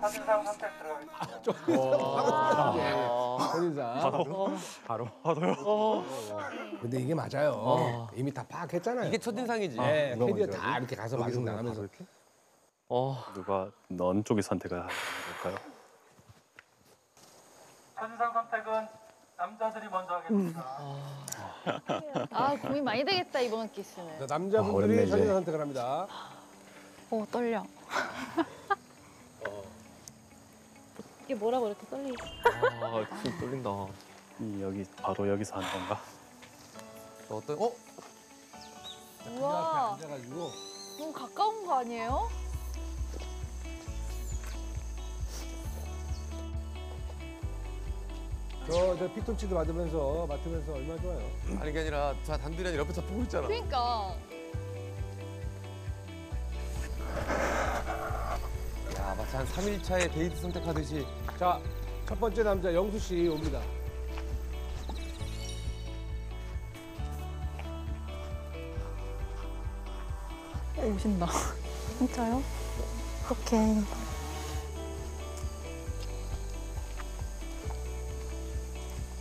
사진상 선택 들어가겠습니다. 첫인상. 바로. 바로요. 근데 이게 맞아요. 이미 다 파악했잖아요. 이게 첫인상이지. 네, 캐디가 다 이렇게 가서 마중 나가면서. 누가 넌 쪽의 선택을 할까요? 첫인상 선택은 남자들이 먼저 하겠습니다. 아, 고민 많이 되겠다, 이번 키스는. 남자분들이 첫인상 선택을 합니다. 오, 떨려. 이게 뭐라고 이렇게 떨리지? 아, 지금 떨린다. 여기, 바로 여기서 하는 건가? 어떤, 우와. 너무 가까운 거 아니에요? 저 피톤치드 맡으면서 얼마나 좋아요. 아니, 그게 아니라 자, 단둘이 아니라 옆에서 보고 있잖아. 그러니까. 야, 마치 한 3일 차에 데이트 선택하듯이. 자, 첫 번째 남자 영수 씨 옵니다. 오신다. 진짜요? 오케이.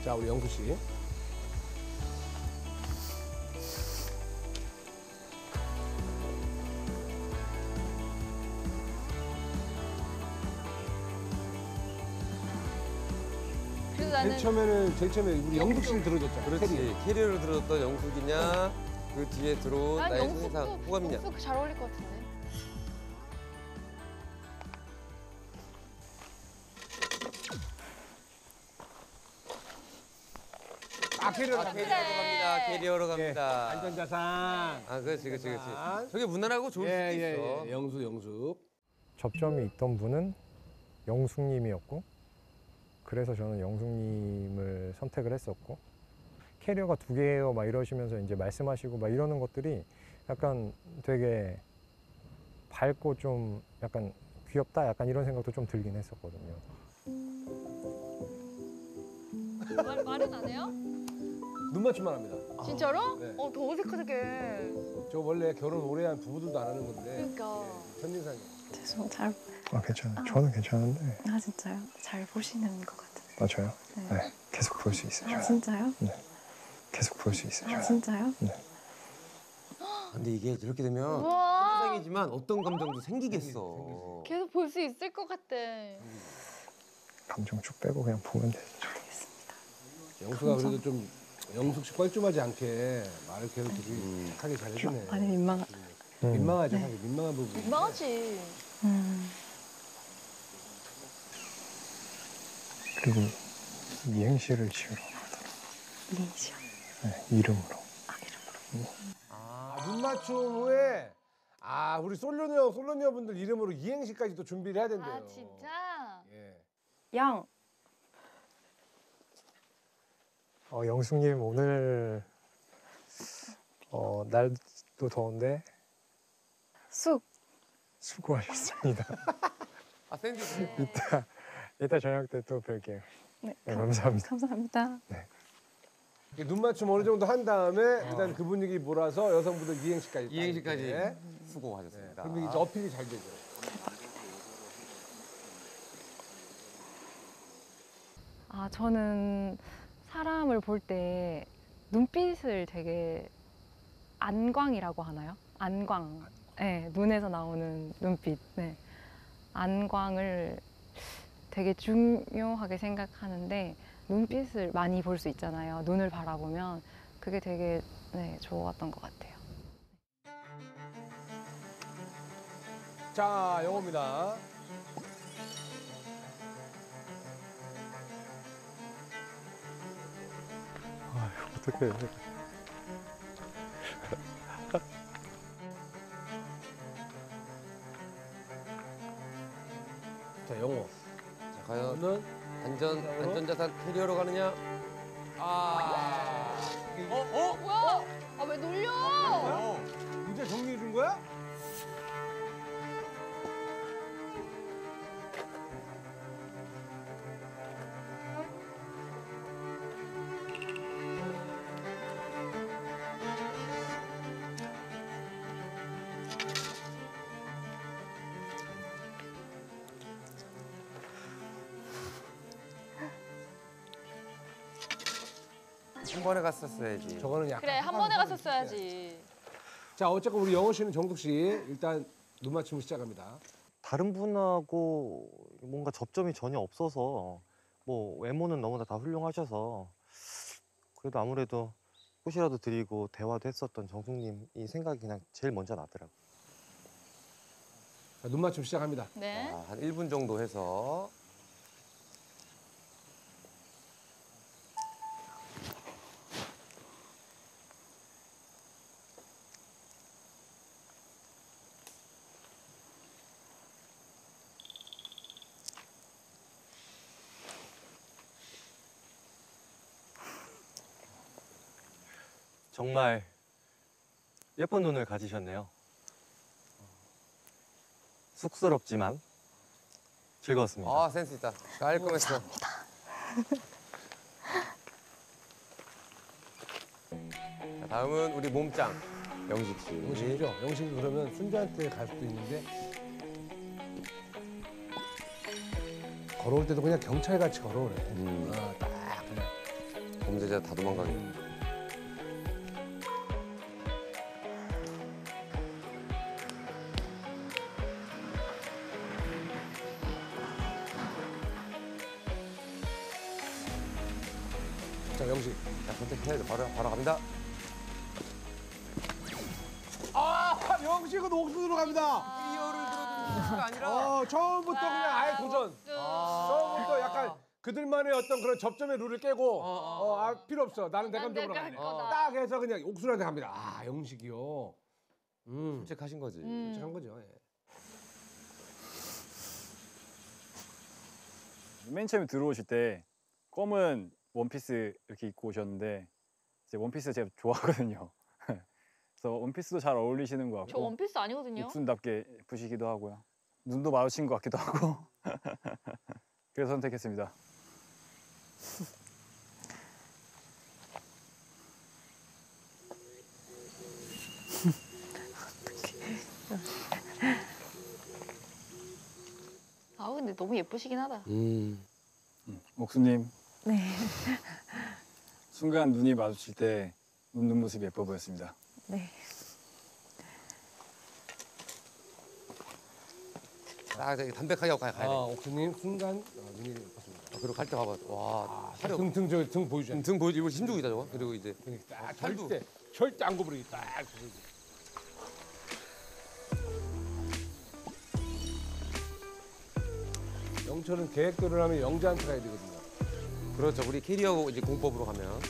자, 우리 영수 씨. 제일 처음에 우리 영숙 씨를 들어줬잖아. 그렇지. 캐리어를 들어줬던 영숙이냐, 그 뒤에 들어온 나의 첫인상 호감이냐. 영숙 잘 어울릴 것 같은데. 아, 캐리어로 갑니다. 캐리어로 갑니다. 예. 안전자산. 아, 그렇지. 저게 무난하고 좋을 수도 있어. 영숙. 접점이 있던 분은 영숙님이었고, 그래서 저는 영숙님을 선택을 했었고, 캐리어가 2개예요 막 이러시면서 이제 말씀하시고 막 이러는 것들이 약간 되게 밝고 좀 약간 귀엽다 약간 이런 생각도 좀 들긴 했었거든요. 말은 안 해요? 눈 맞춤만 합니다. 진짜로? 아, 네. 더 어색하게. 저 원래 결혼 오래 한 부부들도 안 하는 건데. 그러니까. 예, 첫인상이에요. 죄송, 잘. 아, 괜찮아요. 저는 괜찮은데. 아, 진짜요? 잘 보시는 것 같은데. 맞아요? 네. 네. 계속 볼 수 있어요. 아, 진짜요? 네. 계속 볼 수 있어요. 아, 진짜요? 네. 근데 이게 이렇게 되면 첫인상이지만 어떤 감정도 생기겠어. 계속 볼 수 있을 것 같대. 감정 쭉 빼고 그냥 보면 돼. 알겠습니다. 영수가 감정. 그래도 좀 영숙 씨 뻘쭘하지 않게 말을 계속 되게 착하게 잘해주네. 아니, 민망. 민망하죠. 네. 민망한 부분. 민망하지. 그리고 미행시를 지으라고 하더라고. 미행시요? 네, 이름으로. 아, 이름으로. 아, 눈 맞춤 후에 우리 솔로녀 분들 이름으로 이행시까지 또 준비를 해야 된대요. 아, 진짜? 예. 영. 영숙님 오늘 날도 더운데. 수고하셨습니다. 아, 샌드위치. 이따 저녁 때 또 뵐게요. 네, 감사합니다. 감사합니다. 네. 눈 맞춤 어느 정도 한 다음에 일단 그 분위기 몰아서 여성분들 이행시까지. 네. 수고하셨습니다. 네. 그럼 이제 어필이 잘 되죠. 대박이네. 아, 저는 사람을 볼 때 눈빛을 되게 안광이라고 하나요? 안광. 네, 눈에서 나오는 눈빛. 네. 안광을 되게 중요하게 생각하는데 눈빛을 많이 볼 수 있잖아요. 눈을 바라보면 그게 되게 좋았던 것 같아요. 자, 영호입니다. 어떡해. 자, 영호. 자, 과연 안전자산 캐리어로 가느냐? 뭐야? 아, 왜 놀려? 문제 정리해 준 거야? 한 번에 갔었어야지. 저거는 약간. 그래, 한 번에 갔었어야지. 자, 어쨌건 우리 영호 씨는 정숙 씨 일단 눈 맞춤을 시작합니다. 다른 분하고 뭔가 접점이 전혀 없어서 뭐 외모는 너무나 다 훌륭하셔서 그래도 아무래도 꽃이라도 드리고 대화도 했었던 정숙님이 생각이 그냥 제일 먼저 나더라고요. 자, 눈 맞춤 시작합니다. 네. 아, 한 1분 정도 해서. 정말 예쁜 눈을 가지셨네요. 쑥스럽지만 즐거웠습니다. 아, 센스 있다. 깔끔했어. 감사합니다. 자, 다음은 우리 몸짱 영식 씨. 영식이죠? 영식이 그러면 순자한테 갈 수도 있는데 걸어올 때도 그냥 경찰같이 걸어오래. 아, 딱 그냥. 범죄자 다 도망가겠네. 자, 영식. 자, 선택해야 돼. 바로 갑니다. 아, 영식은 옥수수로 갑니다. 미디어를 들어도 옥수수가 아니라. 처음부터 그냥 아예 도전. 처음부터 약간 그들만의 어떤 그런 접점의 룰을 깨고 필요 없어. 나는 내 감정으로 가네. 딱 해서 그냥 옥수수한테 갑니다. 아, 영식이요. 선택하신 거지. 선택한 거죠. 예. 맨 처음에 들어오실 때 검은 원피스 이렇게 입고 오셨는데 이제 원피스 제가 좋아하거든요. 그래서 원피스도 잘 어울리시는 것 같고. 저 원피스 아니거든요. 입순답게 예쁘시기도 하고요. 눈도 마주친 것 같기도 하고. 그래서 선택했습니다. 아, 근데 너무 예쁘시긴 하다. 옥수님. 네. 순간 눈이 마주칠 때 웃는 모습이 예뻐 보였습니다. 네. 아, 저기 담백하게 하고 가야 돼. 옥수님 순간 눈이 예뻤습니다. 그리고 갈 때 봐봐. 와, 등 보여주잖아. 등 보여주고 이거 신중이다 저거. 그리고 이제 딱 절대 안 구부리기 딱. 영철은 계획대로 하면 영자한테 가야 되거든요. 그렇죠. 우리 캐리어 이제 공법으로 가면.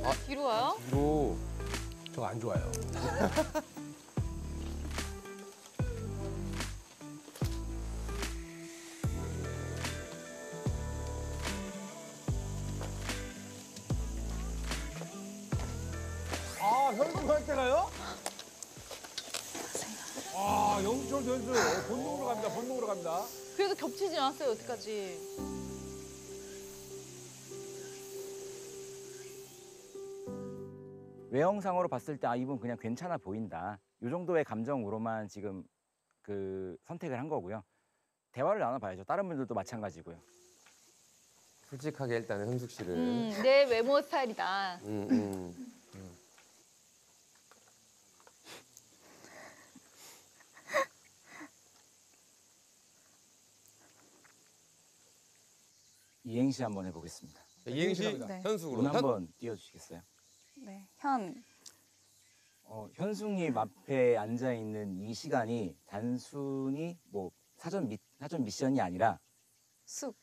아, 뒤로 와요? 뒤로. 저 안 좋아요. 아, 현수할 때가요? 아, 영철도 연주. 본능으로 갑니다, 본능으로 갑니다. 그래도 겹치진 않았어요, 여태까지. 외형상으로 봤을 때, 아, 이분 그냥 괜찮아 보인다. 이 정도의 감정으로만 지금 그 선택을 한 거고요. 대화를 나눠봐야죠. 다른 분들도 마찬가지고요. 솔직하게 일단은 현숙 씨를. 내 외모 스타일이다. 이행시 한번 해보겠습니다. 이행시 네. 현숙으로. 문 한번 띄워주시겠어요? 네, 현. 현숙님 앞에 앉아 있는 이 시간이 단순히 뭐 사전 미션이 아니라 숙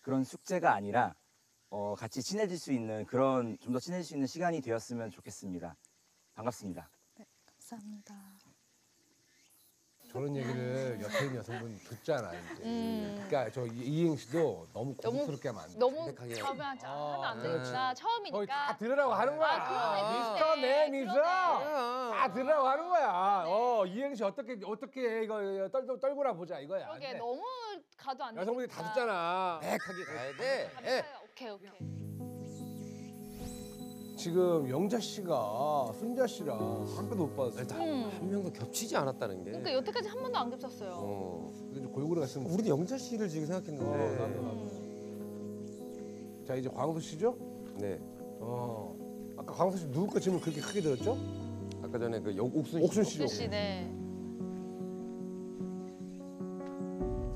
그런 숙제가 아니라 같이 친해질 수 있는 그런 좀 더 친해질 수 있는 시간이 되었으면 좋겠습니다. 반갑습니다. 네, 감사합니다. 저런 얘기를 옆에 있는 여성분 듣잖아요. 그러니까 저 이행시도 너무 고급스럽게 하면 안 돼. 너무 처음에 하면 안 되니까 처음이니까. 다 들으라고 하는 거야. 미스터 네, 미스터. 다 들으라고 하는 거야. 이행시 어떻게 이거 떨구나 보자 이거야. 그러게 너무 가도 안 돼. 여성분이 다 듣잖아. 빽하게 가야 돼. 오케이. 지금 영자 씨가 순자 씨랑 한 번도 못 받았어요. 일단 한 명도 겹치지 않았다는 게. 그러니까 여태까지 한 번도 안 겹쳤어요. 근데 골고루 갔으면. 우리도 영자 씨를 지금 생각했는데. 자 이제 광수 씨죠? 네. 아까 광수 씨 누구 거 질문 그렇게 크게 들었죠? 아까 전에 그 옥순 씨. 옥순 씨죠. 옥순 씨, 네.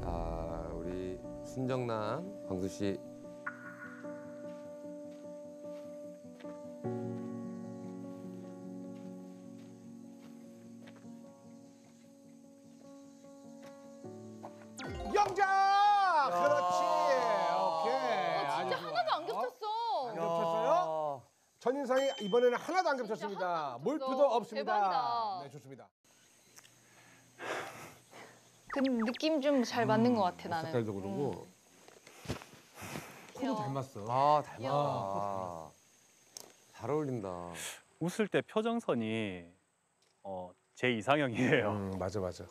자 우리 순정남 광수 씨. 영자! 그렇지! 오케이. 진짜 아니, 하나도 안 겹쳤어. 안 겹쳤어요? 전인상이 이번에는 하나도 안 겹쳤습니다. 몰표도 없습니다. 대박이다. 네, 좋습니다. 그 느낌 좀 잘 맞는 것 같아, 나는. 색깔도 그러고. 코도 닮았어. 아, 닮아. 아, 잘 어울린다. 웃을 때 표정선이 제 이상형이에요. 맞아, 맞아.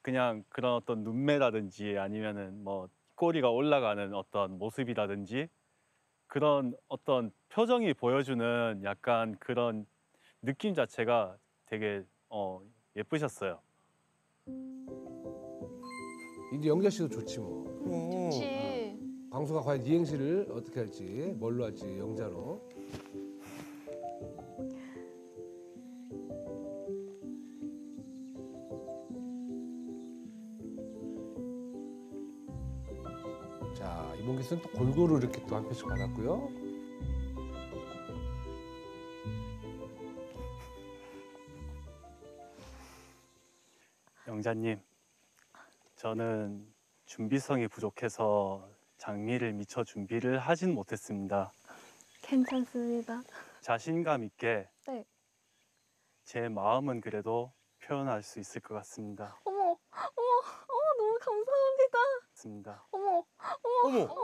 그냥 그런 어떤 눈매라든지 아니면은 뭐 꼬리가 올라가는 어떤 모습이라든지 그런 어떤 표정이 보여주는 약간 그런 느낌 자체가 되게 예쁘셨어요. 이제 영자 씨도 좋지 뭐. 좋지. 광수가 과연 이행시를 어떻게 할지 뭘로 할지 영자로. 자, 이몽기 씨는 또 골고루 이렇게 또 한 표씩 받았고요. 영자님, 저는 준비성이 부족해서 장미를 미처 준비를 하진 못했습니다. 괜찮습니다. 자신감 있게 네. 제 마음은 그래도 표현할 수 있을 것 같습니다. 어머, 너무 감사합니다. 맞습니다. 어머, 너무 감사합니다.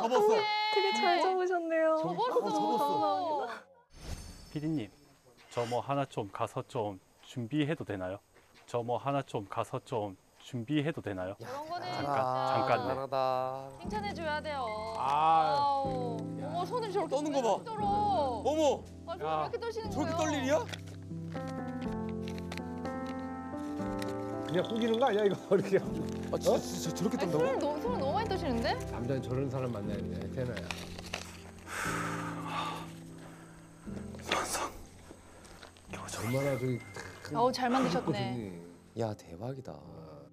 접었어. 되게 잘 접으셨네요. 접었어. 피디님, 저 뭐 하나 좀 가서 좀 준비해도 되나요? 그런 거는 잠깐. 칭찬해줘야 돼요. 아우. 어머, 손을 저렇게 떠는 거 봐. 떨어. 어머. 아, 손을 이렇게 떨시는 거예요? 저렇게 떨 일이야? 그냥 꾸기는 거 아니야 이거 이렇게. 아 진짜 저렇게 뜬다고? 손을 너무 많이 떠시는데? 남자는 저런 사람 만나야 돼, 태나야. 얼마나 저기. 어우 잘 만드셨네. 야 대박이다.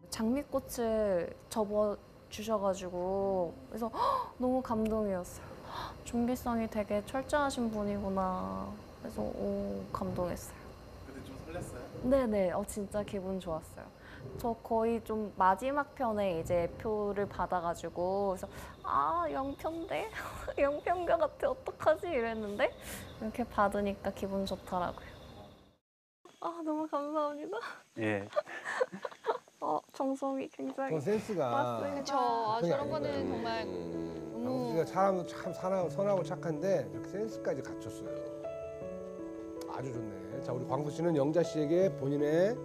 장미꽃을 접어 주셔가지고 그래서 너무 감동이었어요. 준비성이 되게 철저하신 분이구나. 그래서 오 감동했어요. 근데 좀 설렜어요? 네네. 진짜 기분 좋았어요. 저 거의 좀 마지막 편에 이제 표를 받아가지고 그래서 아 영편데? 영편가 같아 어떡하지? 이랬는데 이렇게 받으니까 기분 좋더라고요. 아 너무 감사합니다. 예. 정성이 굉장히 센스가 맞습니다. 그쵸. 저런 거는 정말 우리가 사람도 참 선하고 착한데 이렇게 센스까지 갖췄어요. 아주 좋네. 자 우리 광수 씨는 영자 씨에게 본인의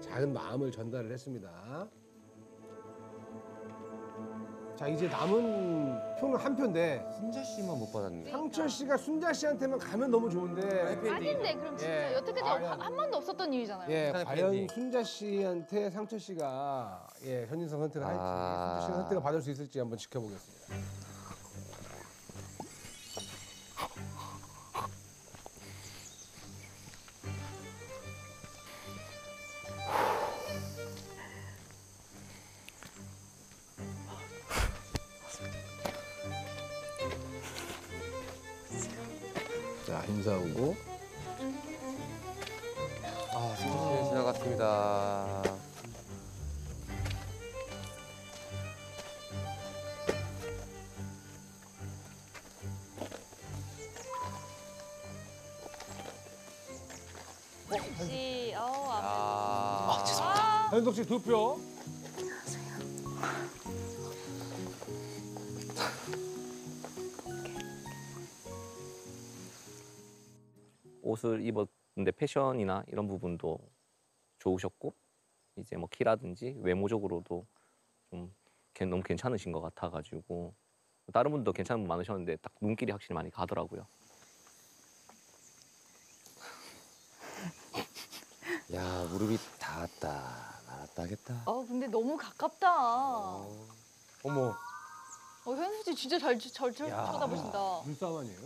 작은 마음을 전달을 했습니다. 자 이제 남은 표는 한 표인데 순자 씨만 못 받았네. 상철 씨가 순자 씨한테만 가면 너무 좋은데. 아닌데 그럼 진짜 예. 여태까지 한 번도 없었던 일이잖아요. 예, 과연 순자 씨한테 상철 씨가 현인성 선택을 할지 순자 씨가 선택을 받을 수 있을지 한번 지켜보겠습니다. 자, 인사하고. 아, 순자 씨 지나갔습니다. 혹시, 아, 죄송합니다. 현석 씨 두 표. 옷을 입었는데 패션이나 이런 부분도 좋으셨고 이제 뭐 키라든지 외모적으로도 좀 너무 괜찮으신 것 같아가지고 다른 분도 괜찮은 분 많으셨는데 딱 눈길이 확실히 많이 가더라고요. 야, 무릎이 닿았다 말았다 하겠다. 아, 근데 너무 가깝다. 어머. 현수 씨 진짜 잘 쳐다보신다. 눈싸움 아니에요?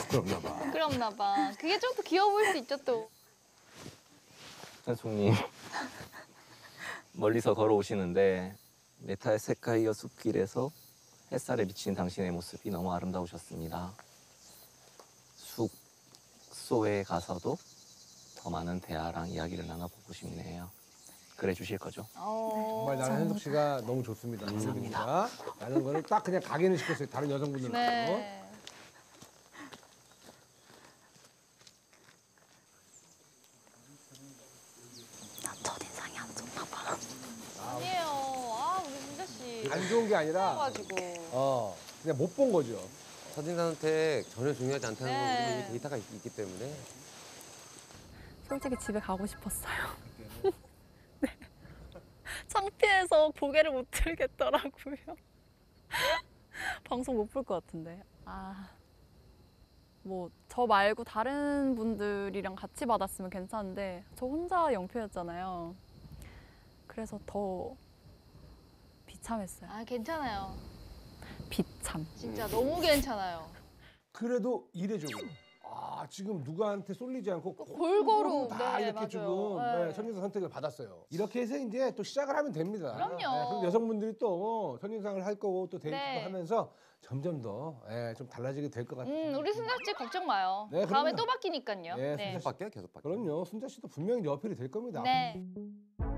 부끄럽나 봐. 부끄럽나 봐. 그게 좀 더 귀여워 보일 수 있죠, 또. 선생님, 멀리서 걸어오시는데 메타세카이어 숲길에서 햇살에 비친 당신의 모습이 너무 아름다우셨습니다. 숙소에 가서도 더 많은 대화랑 이야기를 나눠보고 싶네요. 그래 주실 거죠? 정말 나는 현숙 씨가 너무 좋습니다. 감사합니다. 라는 거를 딱 그냥 각인을 시켰어요. 다른 여성분들하고. 네. 안 좋은 게 아니라 그냥 못 본 거죠. 첫인상 선택 전혀 중요하지 않다는 건 우리는 이미 데이터가 있기 때문에. 솔직히 집에 가고 싶었어요. 네. 창피해서 고개를 못 들겠더라고요. 방송 못 볼 것 같은데. 아, 뭐 저 말고 다른 분들이랑 같이 받았으면 괜찮은데 저 혼자 영표였잖아요. 그래서 더 비참했어요. 아, 괜찮아요. 비참. 진짜 너무 괜찮아요. 그래도 이래주고. 아, 지금 누구한테 쏠리지 않고 골고루 다 이렇게 지금 선인상 선택을 받았어요. 이렇게 해서 이제 또 시작을 하면 됩니다. 그럼요. 그럼 여성분들이 또 선인상을 할 거고 또 데이트도 하면서 점점 더 좀 달라지게 될 것 같아요. 우리 순자 씨 걱정 마요. 네, 다음에 또 바뀌니까요. 네, 순자 씨. 계속 바뀌어요. 그럼요. 순자 씨도 분명히 어필이 될 겁니다. 네.